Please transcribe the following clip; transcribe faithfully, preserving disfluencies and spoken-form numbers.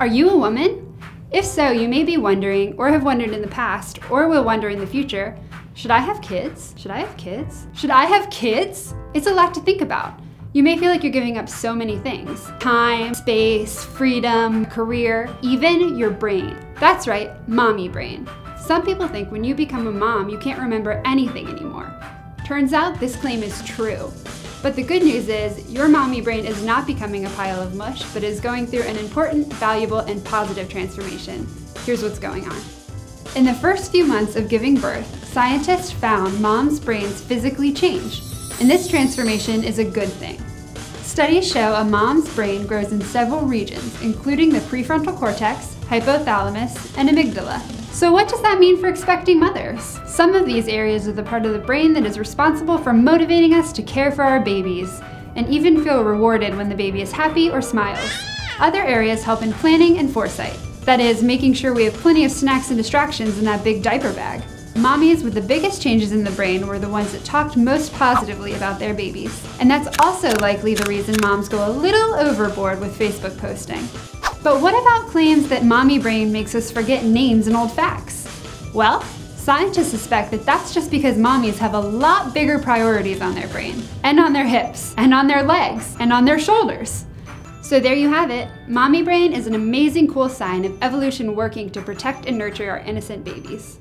Are you a woman? If so, you may be wondering, or have wondered in the past, or will wonder in the future, should I have kids? Should I have kids? Should I have kids? It's a lot to think about. You may feel like you're giving up so many things. Time, space, freedom, career, even your brain. That's right, mommy brain. Some people think when you become a mom, you can't remember anything anymore. Turns out this claim is true. But the good news is your mommy brain is not becoming a pile of mush, but is going through an important, valuable, and positive transformation. Here's what's going on. In the first few months of giving birth, scientists found moms' brains physically change. And this transformation is a good thing. Studies show a mom's brain grows in several regions, including the prefrontal cortex, hypothalamus, and amygdala. So what does that mean for expecting mothers? Some of these areas are the part of the brain that is responsible for motivating us to care for our babies, and even feel rewarded when the baby is happy or smiles. Other areas help in planning and foresight. That is, making sure we have plenty of snacks and distractions in that big diaper bag. Mommies with the biggest changes in the brain were the ones that talked most positively about their babies. And that's also likely the reason moms go a little overboard with Facebook posting. But what about claims that mommy brain makes us forget names and old facts? Well, scientists suspect that that's just because mommies have a lot bigger priorities on their brain, and on their hips, and on their legs, and on their shoulders. So there you have it. Mommy brain is an amazing cool sign of evolution working to protect and nurture our innocent babies.